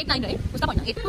8 9 right, उसका point 8।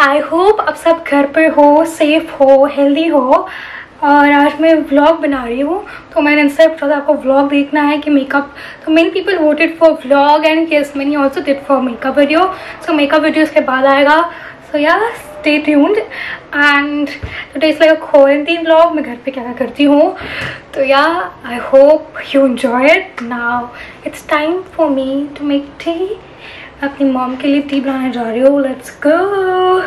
आई hope आप सब घर पर हो, सेफ हो, हेल्दी हो। और आज मैं व्लॉग बना रही हूँ, तो मैंने इंस्टाग्राम पर आपको व्लॉग देखना है कि मेकअप। तो many people voted for vlog and yes many also did for makeup video. So makeup video उसके बाद आएगा। So yeah stay tuned and today is like a quarantine vlog. मैं घर पे क्या करती हूँ, तो yeah I hope you enjoy it. Now it's time for me to make tea. अपनी मॉम के लिए टी बनाने जा रही हूँ। Let's go.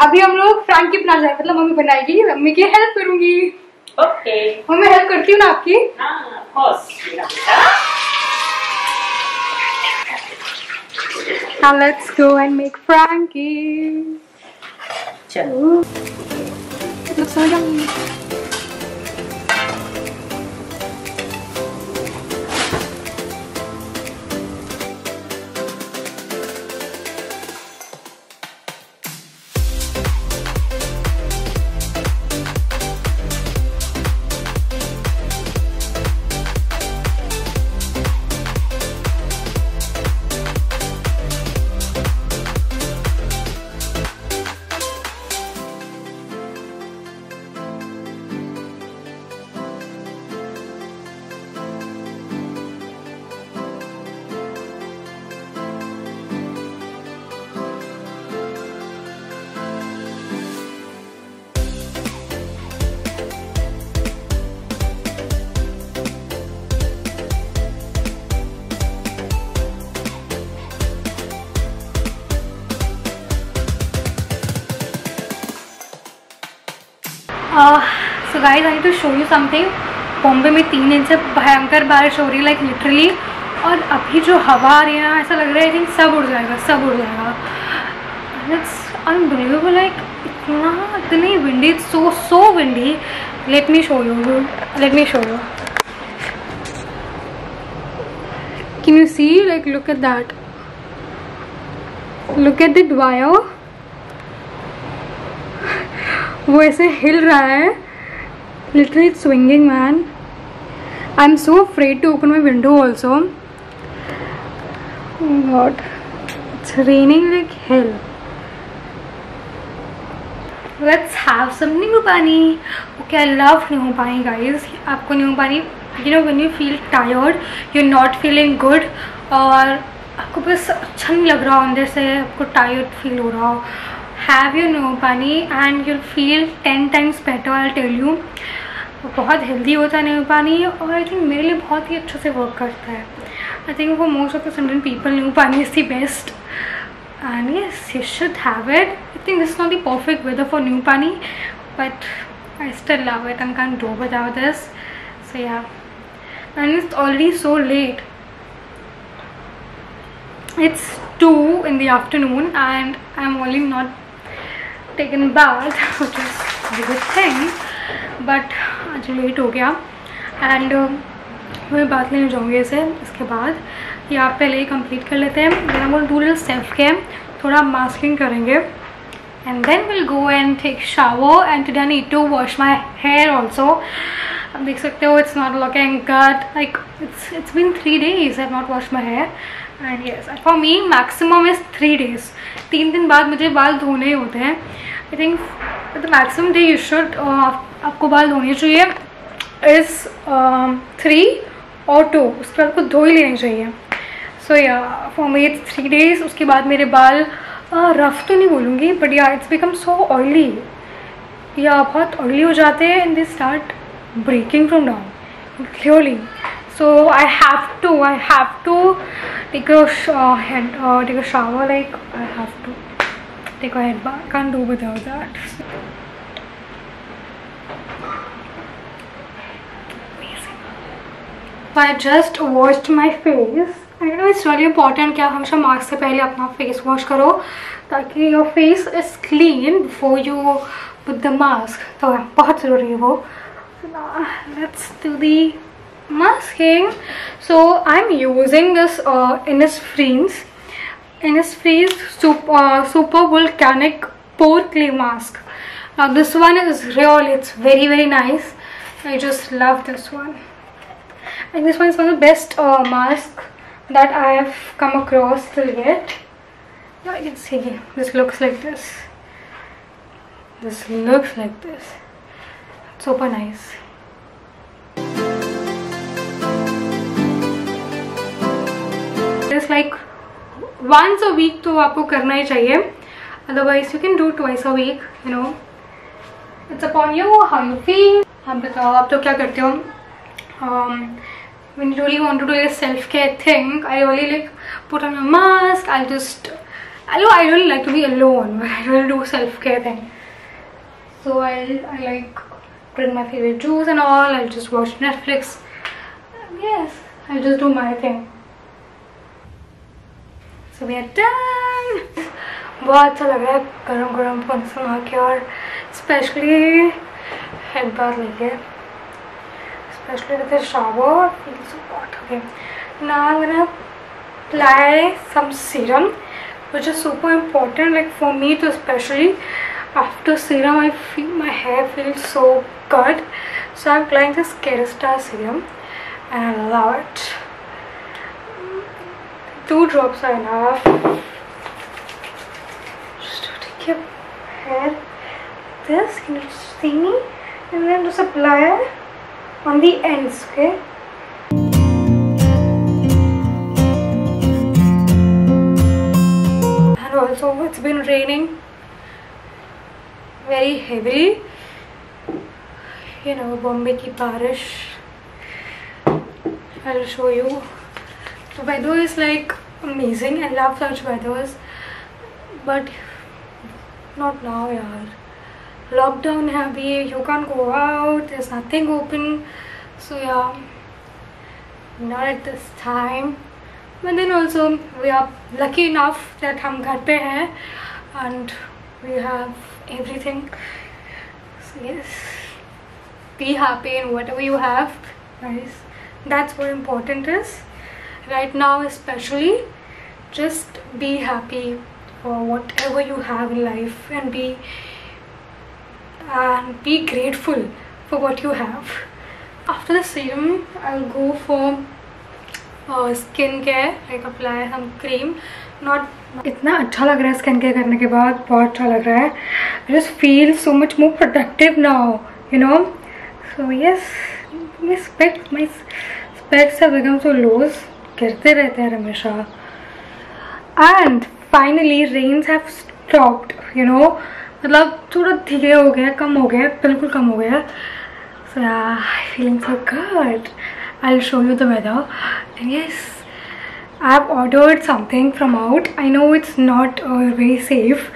अभी हम लोग फ्रैंकी बना रहे हैं, मतलब मम्मी बनाएगी, मम्मी की हेल्प करूंगी। ओके मम्मी हेल्प करती हूँ ना आपकी? Of course. Now let's go and make frankie. चलो so guys I to show you something. Bombay में 3 दिन से भयंकर बारिश हो रही है, लाइक लिटरली। और अभी जो हवा आ रही है ना, ऐसा लग रहा है आई थिंक सब उड़ जाएगा, सब उड़ जाएगा। इट्स अनबिलीवेबल, लाइक इतना इतनी windy, so windy. Let me show you. Can you see, like look at that, look at that wire. वो ऐसे हिल रहा है, literally swinging man. I am so afraid to open my window also. God, it's raining like hell. Let's have some nimbu pani. Okay, I love नींबू पानी guys. आपको नींबू पानी, you know when you feel tired, you not feeling good, और आपको बस अच्छा नहीं लग रहा हो, अंदर से आपको टायर्ड फील हो रहा हो, have your nimbu pani and you'll feel 10 times better. I tell you, बहुत हेल्दी होता है नींबू पानी, और आई थिंक मेरे लिए बहुत ही अच्छे से वर्क करता है। आई थिंक वो most of the Indian people, nimbu pani is the best and yes you should have it. I think this not the perfect weather for nimbu pani, but I still love it and can't do without this. So yeah, and it's already so late, it's 2 in the afternoon and I'm only not taken bath, which is a good thing, but आज late हो गया। And मैं बात लेने जाऊँगी इसे, इसके बाद या आप पहले ही कंप्लीट कर लेते हैं। Then I will do little self care, थोड़ा मास्किंग करेंगे, and then will go and take shower. And today I need to wash my hair also. आप देख सकते हो it's not looking good, like it's been 3 days I have not wash my hair. And yes, for me maximum is 3 days। 3 दिन बाद मुझे बाल धोने होते हैं। I think the maximum day you should आपको बाल धोने चाहिए इज़ 3 और 2, उसके बाद आपको धो ही लेने चाहिए. So yeah for me it's 3 days. उसके बाद मेरे बाल रफ तो नहीं बोलूँगी बट या इट्स बिकम सो ऑयली, या बहुत ऑयली हो जाते हैं and they start breaking from down clearly. So I have to take a shower, like I have to take a head bath, can't do without that. I just washed my face. I know it's really important कि आप हमेशा mask से पहले अपना face wash करो ताकि your face is clean before you put the mask. तो बहुत ज़रूरी है वो. Let's do the masking. So I'm using this Innisfree's super volcanic pore clay mask. Now this one is real. It's very nice. I just love this one. And this one is one of the best mask that I have come across till yet. Now you can see this looks like this. This looks like this. It's super nice. It's like once a week तो आपको करना ही चाहिए. Otherwise you can do twice a week. You know, it's upon you how you feel. आप बताओ आप तो क्या करते हो? When you really want to do a self-care thing, I really like put on a mask. I really like to be alone. I really do self-care thing. So I like drink my favorite juice and all. I'll just watch Netflix. Yes, I'll just do my thing. So we are done. बहुत अच्छा लग रहा है गरम गरम पंसम आके और especially head bath लेके. Especially with the shower, feels so hot. Okay, now I'm gonna apply some serum, which is super important. Like for me, too, especially after serum, I feel my hair feels so good. So I'm applying this Kerastase serum, and I love it. 2 drops are enough. Just to take your hair, this can you see me, and then just apply on the ends, okay? And also it's been raining very heavily. You know, Bombay ki barish. I'll show you. The weather is like amazing. I love such weathers, but not now, yaar. Lockdown है अभी, you can't go out, there's nothing open, so yeah, not at this time. But then also we are lucky enough that हम घर पे हैं and we have everything. So yes, be happy in whatever you have, guys. That's what important is right now, especially. Just be happy for whatever you have in life and be grateful for what you have. After the serum, I'll go for skincare. Like apply some cream. Not. इतना अच्छा लग रहा है skincare करने के बाद, बहुत अच्छा लग रहा है. I just feel so much more productive now. You know. So yes, my specs have become so low. गिरते रहते हैं हमेशा. And finally, rains have stopped. You know. मतलब थोड़ा धीरे हो गया, कम हो गया, बिल्कुल कम हो गया. So I feeling so good. I will show you the weather. And yes, I have ordered something from out. I know it's not very safe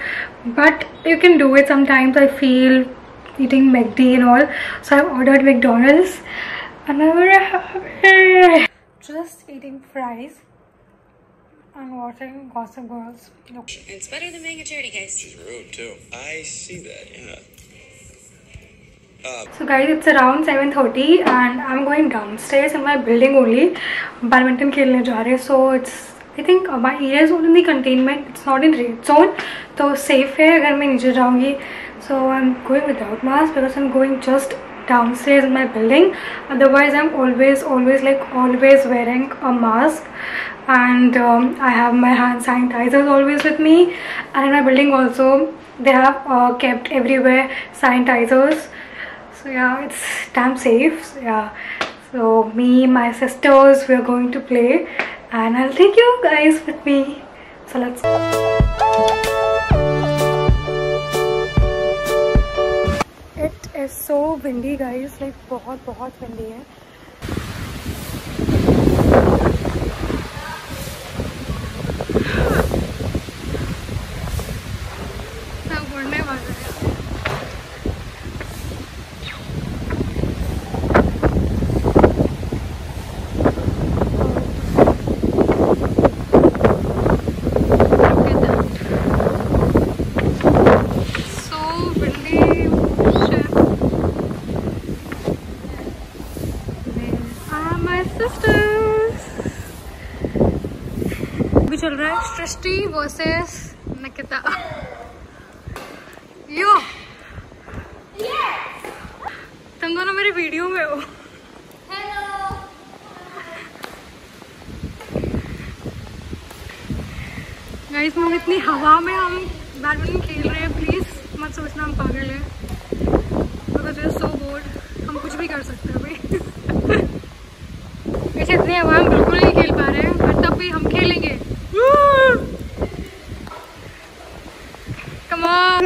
but you can do it sometimes. I feel eating McD and all. So I have ordered McDonald's and I just eating fries. I'm watching Gossip Girls. No. It's better than being a charity guys. True too. I see that. Yeah. So guys, it's around 7:30 and I'm going downstairs in my building only. Badminton खेलने जा रहे, so it's I think my area is in the containment. It's not in red zone, so safe है अगर मैं नीचे जाऊँगी. So I'm going without mask because I'm going just downstairs my building. Otherwise I'm always wearing a mask, and I have my hand sanitizers always with me. And in my building also they have kept everywhere sanitizers, so yeah, it's damn safe. So, yeah, so me, my sisters, we are going to play, and I'll take you guys with me. So let's go. It is so windy guys, like बहुत windy है. सब उड़ने वाला है. चल रहा है सृष्टि versus Nikita. यो तुम दोनों मेरे वीडियो में हो. गाइस हम इतनी हवा में हम बैडमिंटन खेल रहे हैं. प्लीज मत सोचना हम पागल हैं, because we are so bored. हम कुछ भी कर सकते हैं भाई. वैसे इतनी हवा हम बिल्कुल नहीं खेल पा रहे हैं, बट तब भी हम खेलेंगे.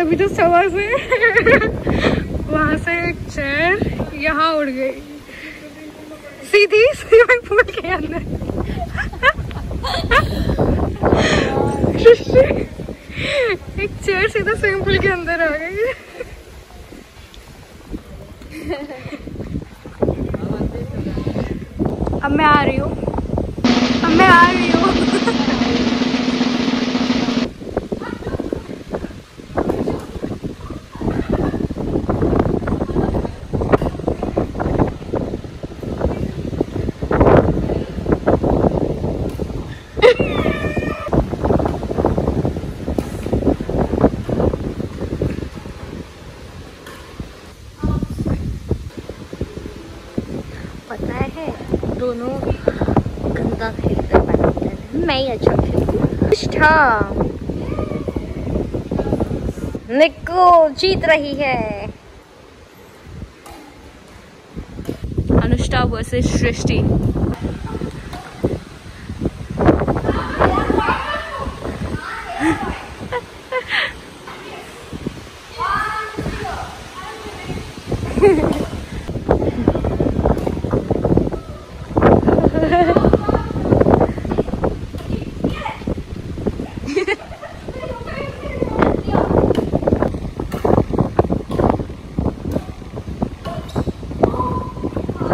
अभी तो सवा से वहां से एक चेयर यहाँ उड़ गई सीधी स्विमिंग पूल के अंदर. एक चेयर सीधा स्विमिंग पूल के अंदर आ गई. अब मैं आ रही हूँ. दोनों गंदा खेलते बैडमिंटन, मैं ही अच्छा खेलती हूँ. निष्ठा निको जीत रही है. Anushka versus Srishti.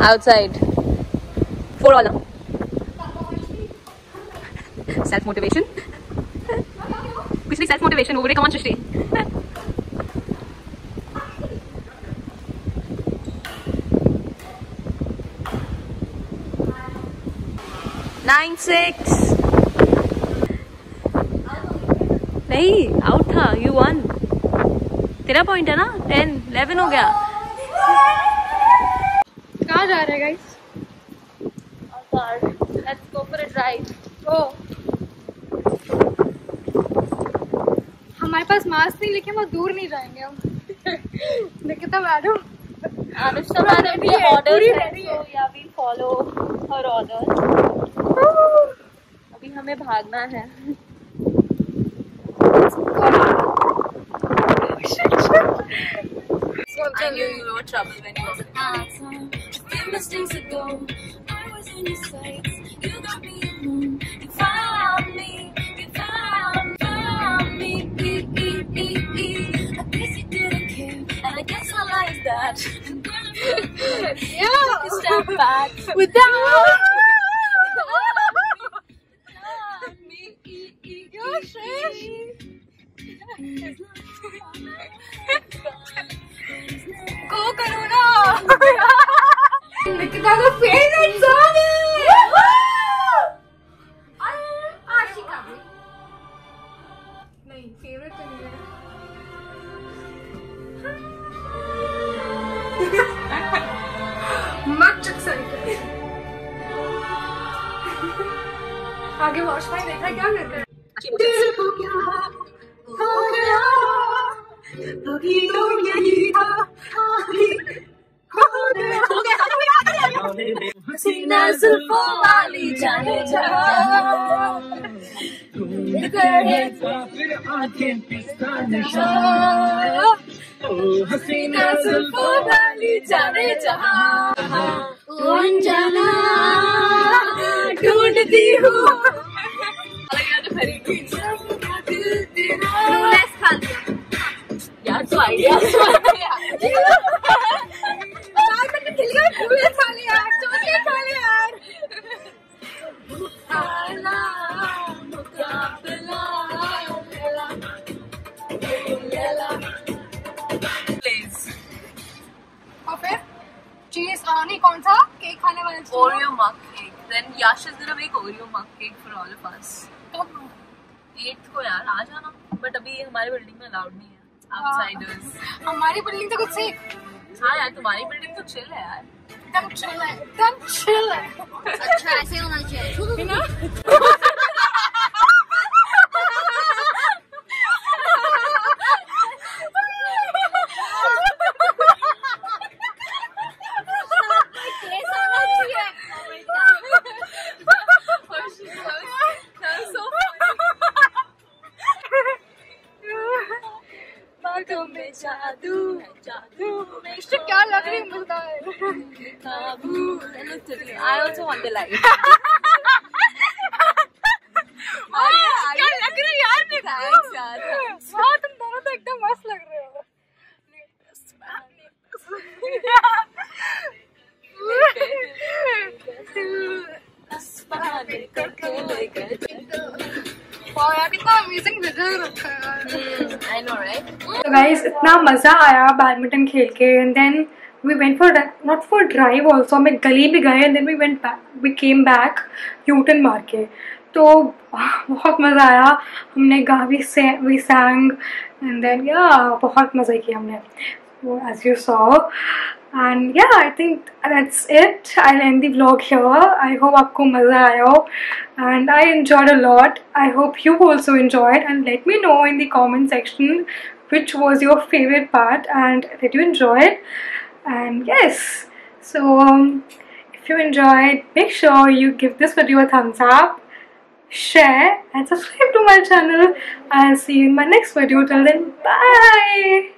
Outside for all self motivation. Kuch nahi, self motivation over. Come on Srishti. Nine six. Nahi out tha, you won. Tera point hai na. 10 11 ho gaya. जा रहे हैं guys. Let's go for a drive. हमारे पास mask नहीं, लेकिन वो दूर नहीं जाएंगे हम. निकिता मैडम अभी हमें भागना है. Mistakes ago, I was in your sights. You got me alone. You found me. You found me. I guess you didn't care, and I guess I like that. Yeah, you step back without me. You're strange. Go, Karuna. Nikita का favourite song है आशिका. नहीं favourite तो नहीं है. आगे wash में देखा क्या करते हैं दिल को क्या हो गया तभी तो यही था सीना जुल्फों वाली जाने जा तुमने करे फिर आंखें पिसका नशा सीना जुल्फों वाली जाने जा कौन जाना ढूंढती हूँ यार तो आइडिया चीज नहीं कौन सा केक खाने वाले Oreo mug cake then Yash is there make Oreo mug cake for all of us तो 8th को यार आ जाना बट अभी हमारे बिल्डिंग में अलाउड नहीं है आउटसाइडर्स हमारी बिल्डिंग तो कुछ सही हां यार तुम्हारी बिल्डिंग तो चिल है यार एकदम चिल है एकदम चिल है अच्छा ऐसे होना चाहिए ना जादू जादू में क्या लग रही मुझे I also want the light क्या लग रही यार वाह तुम दोनों तो एकदम मस्त लग रहे हो कितना अमेजिंग विजुअल रखा है I know right तो गाइस इतना मजा आया बैडमिंटन खेल के and then we went for not for drive also हम एक गली भी गए and then we went we came back Newton market तो बहुत मज़ा आया हमने गा वी सैंग एंड देन या बहुत मज़ा किया हमने as you saw and yeah I think that's it I'll end the vlog here I hope aapko maza aaya ho and I enjoyed a lot I hope you also enjoyed and let me know in the comment section which was your favorite part and did you enjoy it and yes so if you enjoyed make sure you give this video a thumbs up share and subscribe to my channel I'll see you in my next video till then bye